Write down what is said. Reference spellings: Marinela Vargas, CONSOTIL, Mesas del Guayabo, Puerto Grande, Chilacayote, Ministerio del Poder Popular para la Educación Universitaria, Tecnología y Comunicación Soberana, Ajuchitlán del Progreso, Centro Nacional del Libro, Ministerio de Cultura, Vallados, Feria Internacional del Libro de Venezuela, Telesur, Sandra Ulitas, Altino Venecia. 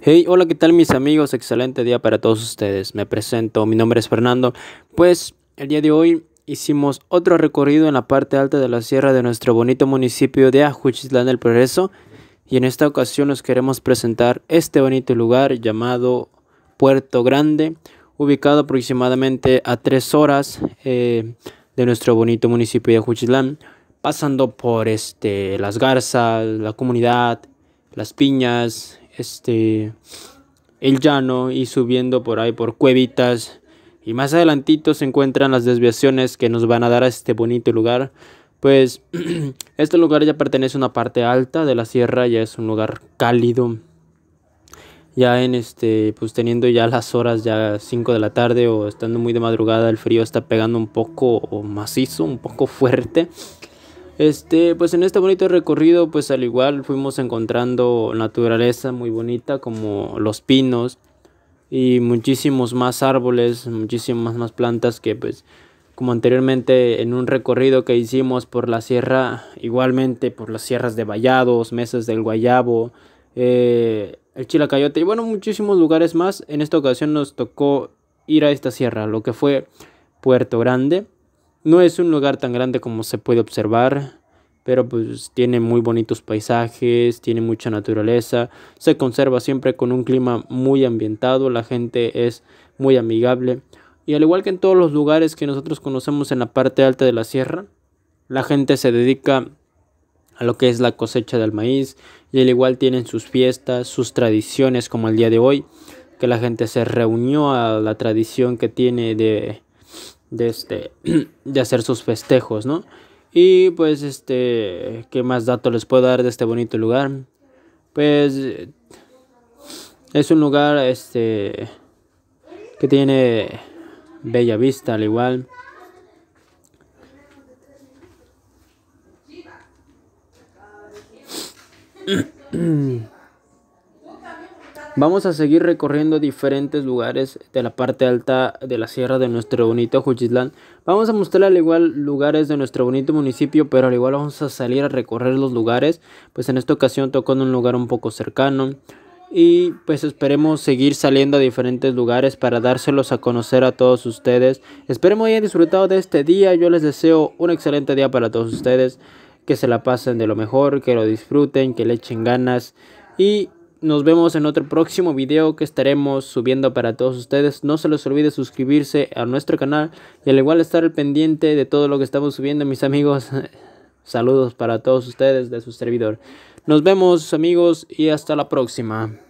Hey, hola, ¿qué tal mis amigos? Excelente día para todos ustedes. Me presento, mi nombre es Fernando. Pues el día de hoy hicimos otro recorrido en la parte alta de la sierra de nuestro bonito municipio de Ajuchitlán del Progreso. Y en esta ocasión nos queremos presentar este bonito lugar llamado Puerto Grande, ubicado aproximadamente a 3 horas de nuestro bonito municipio de Ajuchitlán, pasando por las garzas, la comunidad, las piñas, el llano, y subiendo por ahí por cuevitas, y más adelantito se encuentran las desviaciones que nos van a dar a este bonito lugar. Pues este lugar ya pertenece a una parte alta de la sierra, ya es un lugar cálido, ya pues teniendo ya las horas ya 5 de la tarde o estando muy de madrugada, el frío está pegando un poco macizo, un poco fuerte. Pues en este bonito recorrido, pues al igual fuimos encontrando naturaleza muy bonita, como los pinos y muchísimos más árboles, muchísimas más plantas que, pues, como anteriormente en un recorrido que hicimos por la sierra, igualmente por las sierras de Vallados, Mesas del Guayabo, el Chilacayote y bueno, muchísimos lugares más. En esta ocasión nos tocó ir a esta sierra, lo que fue Puerto Grande. No es un lugar tan grande como se puede observar, pero pues tiene muy bonitos paisajes, tiene mucha naturaleza, se conserva siempre con un clima muy ambientado, la gente es muy amigable. Y al igual que en todos los lugares que nosotros conocemos en la parte alta de la sierra, la gente se dedica a lo que es la cosecha del maíz, y al igual tienen sus fiestas, sus tradiciones, como el día de hoy, que la gente se reunió a la tradición que tiene de hacer sus festejos, ¿no? Y pues ¿qué más datos les puedo dar de este bonito lugar? Pues es un lugar que tiene bella vista, al igual vamos a seguir recorriendo diferentes lugares de la parte alta de la sierra de nuestro bonito Ajuchitlán. Vamos a mostrar al igual lugares de nuestro bonito municipio, pero al igual vamos a salir a recorrer los lugares. Pues en esta ocasión tocó en un lugar un poco cercano. Y pues esperemos seguir saliendo a diferentes lugares para dárselos a conocer a todos ustedes. Esperemos hayan disfrutado de este día. Yo les deseo un excelente día para todos ustedes. Que se la pasen de lo mejor, que lo disfruten, que le echen ganas. Y nos vemos en otro próximo video que estaremos subiendo para todos ustedes. No se les olvide suscribirse a nuestro canal y al igual estar al pendiente de todo lo que estamos subiendo, mis amigos. Saludos para todos ustedes de su servidor. Nos vemos, amigos, y hasta la próxima.